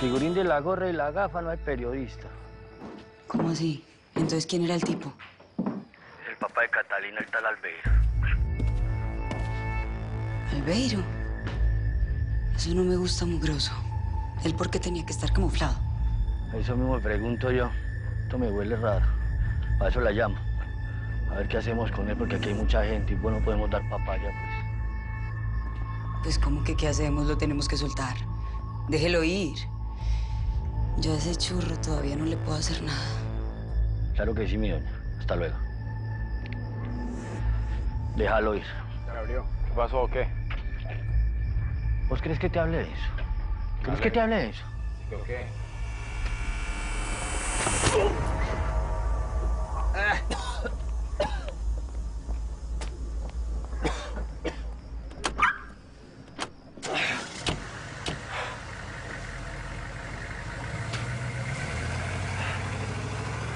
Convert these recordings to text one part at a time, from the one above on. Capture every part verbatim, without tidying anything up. figurín de la gorra y la gafa no es periodista. ¿Cómo así? Entonces, ¿quién era el tipo? El papá de Catalina, el tal Albeiro. ¿Albeiro? Eso no me gusta, mugroso. ¿Él por qué tenía que estar camuflado? Eso mismo me pregunto yo. Esto me huele raro. Para eso la llamo. A ver qué hacemos con él, porque aquí hay mucha gente y bueno, no podemos dar papaya, pues. Pues, ¿cómo que qué hacemos? Lo tenemos que soltar. Déjelo ir. Yo a ese churro todavía no le puedo hacer nada. Claro que sí, mi doña. Hasta luego. Déjalo ir. ¿Te abrió? ¿Qué pasó o qué? ¿Vos crees que te hable de eso? ¿Crees que te hable de eso? ¿Sí, o qué?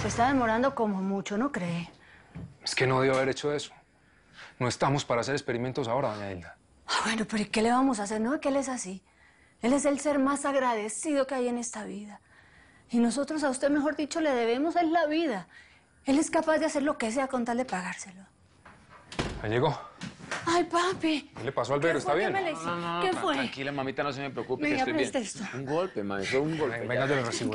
Se está demorando como mucho, ¿no cree? Es que no debió haber hecho eso. No estamos para hacer experimentos ahora, doña Hilda. Ah, bueno, pero ¿y qué le vamos a hacer? No, que él es así. Él es el ser más agradecido que hay en esta vida. Y nosotros a usted, mejor dicho, le debemos es la vida. Él es capaz de hacer lo que sea con tal de pagárselo. Ahí llegó. Ay, papi. ¿Qué le pasó a Albeiro? ¿Está bien? ¿Qué, no, no, no, ¿Qué fue? Tranquila, mamita, no se me preocupe, que estoy bien. Esto. Un golpe, madre, fue un golpe. Venga, te lo recibo.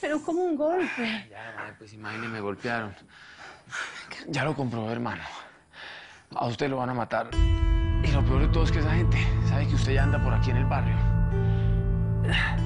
Pero ¿cómo un golpe? Ya, madre, pues imagínese, me golpearon. Ya lo comprobé, hermano. A usted lo van a matar. Y lo peor de todo es que esa gente sabe que usted ya anda por aquí en el barrio.